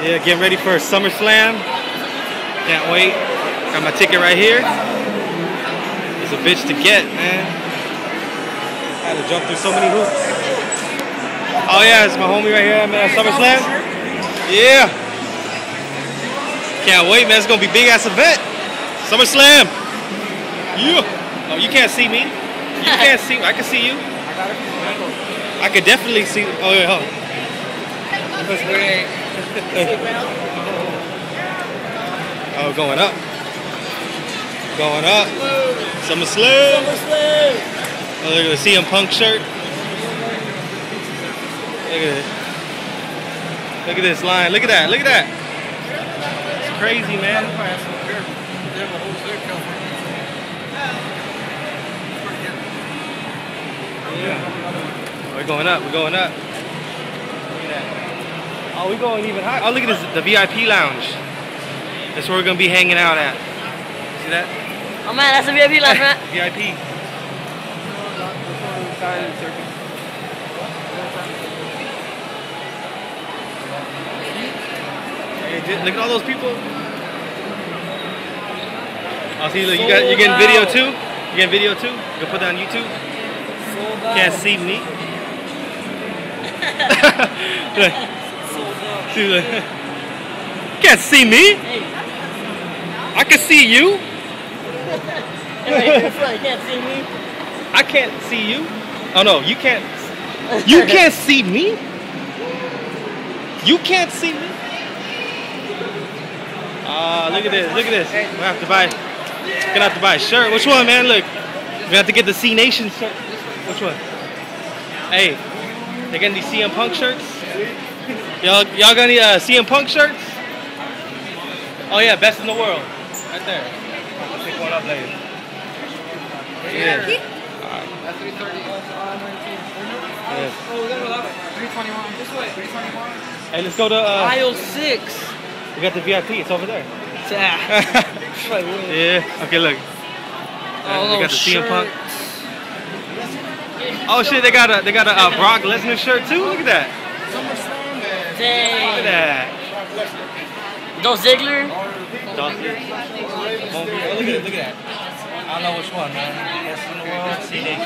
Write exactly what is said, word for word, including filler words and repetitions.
Yeah, getting ready for SummerSlam. Can't wait. Got my ticket right here. It's a bitch to get, man. I had to jump through so many hoops. Oh yeah, it's my homie right here, man, at SummerSlam. Yeah. Can't wait, man. It's gonna be big ass event. SummerSlam. Yeah. Oh, you can't see me. You can't see me. I can see you. I could definitely see. Oh yeah. Hold on. Oh, going up. Going up. SummerSlam. SummerSlam. Oh, look at the C M Punk shirt. Look at this. Look at this line. Look at that. Look at that. It's crazy, man. Yeah. We're going up. We're going up. Oh, we're going even higher. Oh, look at this, the V I P lounge. That's where we're going to be hanging out at. See that? Oh, man, that's the V I P lounge, man. V I P. Hey, look at all those people. Oh, see, look, you got, you're getting video, too? You're getting video, too? You can put that on YouTube? Can't see me. Look. You can't see me. I can see you. Can't see me. I can't see you. Oh no, you can't. You can't see me. You can't see me. Ah, uh, look at this. Look at this. We have to buy. We're gonna have to buy a shirt. Which one, man? Look, we have to get the C Nation shirt. Which one? Hey, they getting these C M Punk shirts. Y'all y'all got any uh, C M Punk shirts? Oh yeah, best in the world. Right there. I'll pick one up later. Yeah. Alright. At three thirty. Yes. Oh, we gotta go up. three twenty-one. This way. three twenty-one. Hey, let's go to... Uh, aisle six. We got the V I P. It's over there. Yeah. Okay, look. Oh, uh, they got the C M Punk. Oh shit, they got a, they got a uh, Brock Lesnar shirt too? Look at that. Look at that. Dolph Ziggler. Dolph Ziggler. Look at that. I don't know which one, man.